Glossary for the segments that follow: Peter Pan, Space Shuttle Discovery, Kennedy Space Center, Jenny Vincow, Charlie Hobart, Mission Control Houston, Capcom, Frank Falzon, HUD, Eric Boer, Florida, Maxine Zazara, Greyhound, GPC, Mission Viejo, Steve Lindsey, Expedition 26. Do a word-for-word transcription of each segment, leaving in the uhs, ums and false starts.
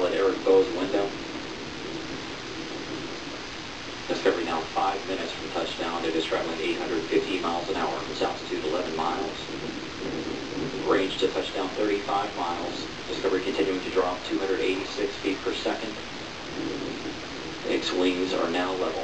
Let Eric Boer's window. Discovery now five minutes from touchdown. It is traveling eight hundred fifty miles an hour. Its altitude eleven miles. Range to touchdown thirty-five miles. Discovery continuing to drop two hundred eighty-six feet per second. Its wings are now level.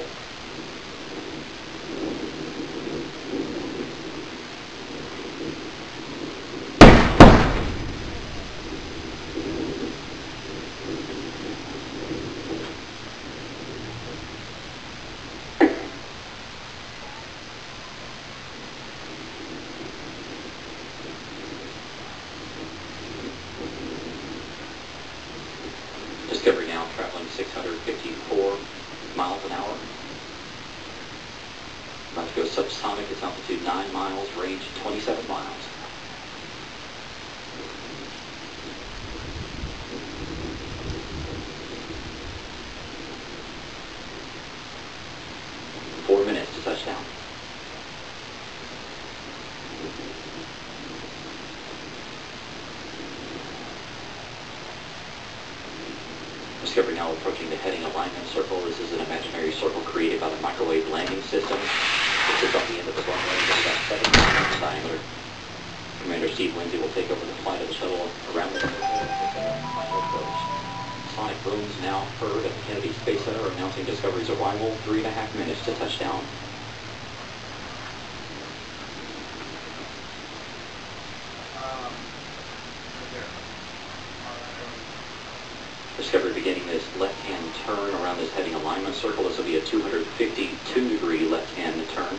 Discovery now traveling six hundred fifty-four miles an hour. About to go subsonic. Its altitude nine miles, range twenty-seven miles. Four minutes to touchdown. Discovery now approaching the heading alignment circle. This is an imaginary circle created by the microwave landing system. This is on the end of the runway at about seven miles in diameter. Commander Steve Lindsey will take over the flight of the shuttle around the final approach. Sonic booms now heard at the Kennedy Space Center announcing Discovery's arrival. Three and a half minutes to touchdown. Discovery beginning this left-hand turn around this heading alignment circle. This will be a two hundred fifty-two degree left-hand turn.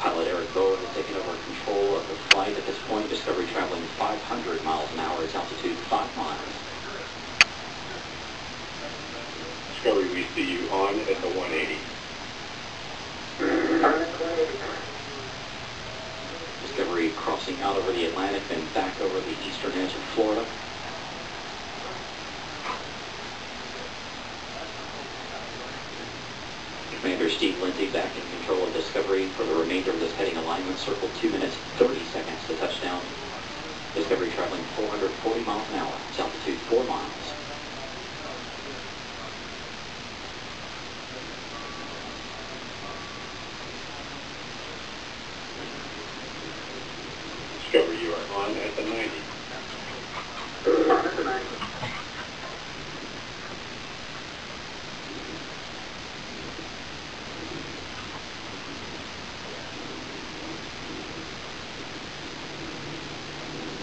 Pilot Eric Boer has taken over control of the flight at this point. Discovery traveling five hundred miles an hour. Its altitude five miles. Discovery, we see you on at the one eighty. Discovery crossing out over the Atlantic and back over the eastern edge of Florida. Commander Steve Lindsey back in control of Discovery for the remainder of this heading alignment circle. Two minutes, thirty seconds to touchdown. Discovery traveling four hundred forty miles an hour. Its altitude four miles. Discovery, you are on at the ninety.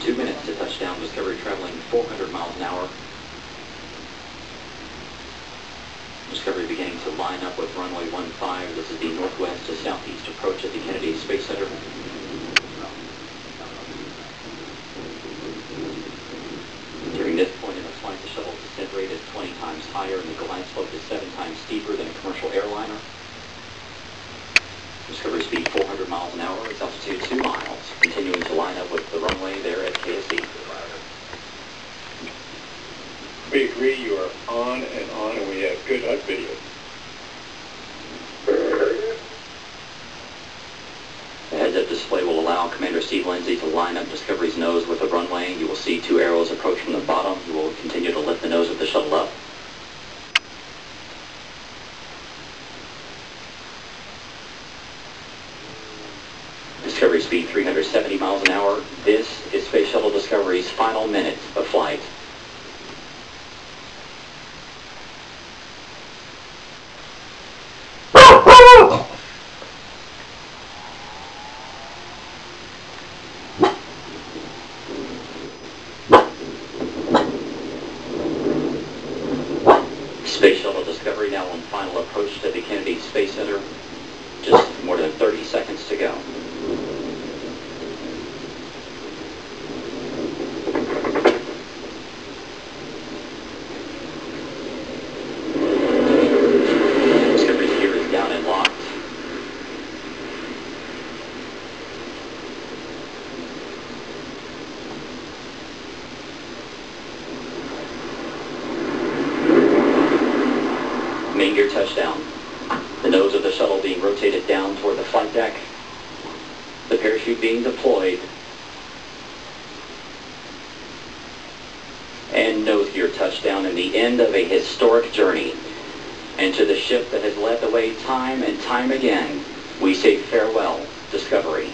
Two minutes to touchdown. Discovery traveling four hundred miles an hour. Discovery beginning to line up with runway one five. This is the northwest to southeast approach of the Kennedy Space Center. Is twenty times higher and the glide slope is seven times steeper than a commercial airliner. Discovery speed four hundred miles an hour, its altitude two miles, continuing to line up with the runway there at K S C. We agree you are on and on and we have good H U D video. The heads-up display will allow Commander Steve Lindsey to line up Discovery's nose with the runway. You will see two arrows approach from the bottom. You will continue to lift the nose of the shuttle up. Discovery speed three hundred seventy miles an hour. This is Space Shuttle Discovery's final minute of flight. Space Shuttle Discovery now on final approach to the Kennedy Space Center. Just more than thirty seconds to go. Discovery's gear is down and locked. Main gear touchdown. The nose of the shuttle being rotated down toward the flight deck. parachute being deployed, and nose gear touchdown in the end of a historic journey. And to the ship that has led the way time and time again, we say farewell, Discovery.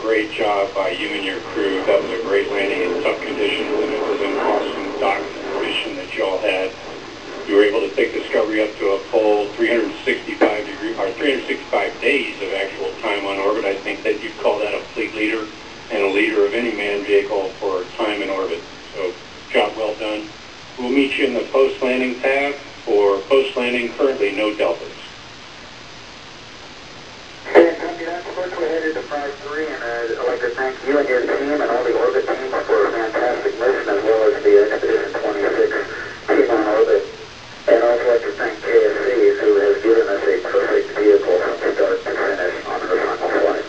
Great job by you and your crew. That was a great landing in tough conditions, and it was an awesome documentation that you all had. You were able to take Discovery up to a full three hundred sixty-five degree, or three hundred sixty-five days of actual time on orbit. I think that you'd call that a fleet leader and a leader of any manned vehicle for time in orbit. So, job well done. We'll meet you in the post-landing tab. For post-landing, currently no deltas. And I'd like to thank you and your team and all the orbit teams for a fantastic mission, as well as the Expedition twenty-six team on orbit. And I'd also like to thank K S C, who has given us a perfect vehicle from start to finish on her final flight.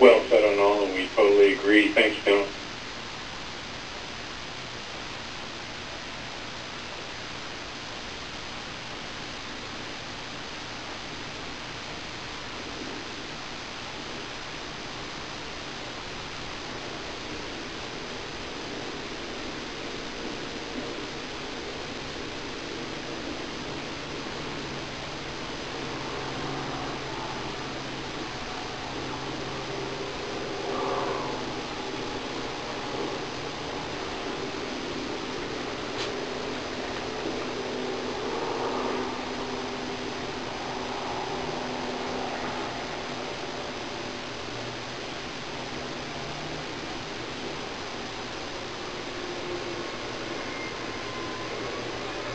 Well said on all, and we totally agree. Thanks, Bill.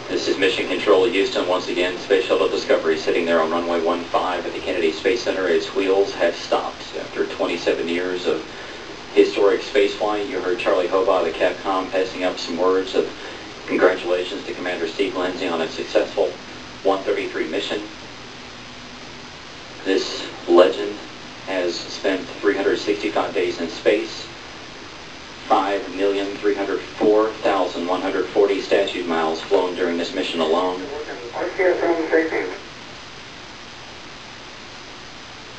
This is Mission Control Houston once again. Space Shuttle Discovery sitting there on runway fifteen at the Kennedy Space Center. Its wheels have stopped after twenty-seven years of historic spaceflight. You heard Charlie Hobart of Capcom passing up some words of congratulations to Commander Steve Lindsey on a successful one thirty-three mission. This legend has spent three hundred sixty-five days in space, five million three hundred four thousand one hundred forty statute miles flown during this mission alone.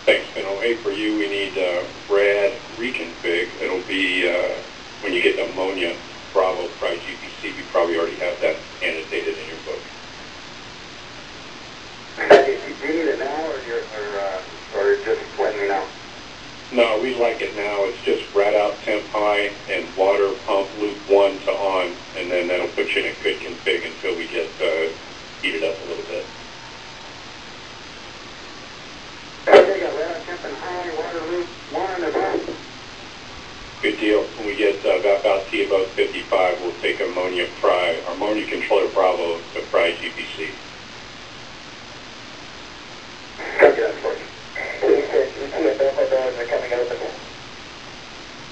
Thanks, Benno. Hey, for you, we need uh, Brad reconfig. It'll be uh, when you get the ammonia, Bravo, probably G P C. We probably already have that annotated in your book. Do you need it now, or, you're, or, uh, or just let me know? No, we like it now. It's just rat out temp high and water pump loop one to on, and then that'll put you in a good config until we get uh, heated up a little bit. Okay, got rat out temp and high, water loop one and on. Good deal. When we get uh, about, about T above fifty-five, we'll take ammonia fry, ammonia controller Bravo to fry G P C.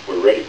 We're ready.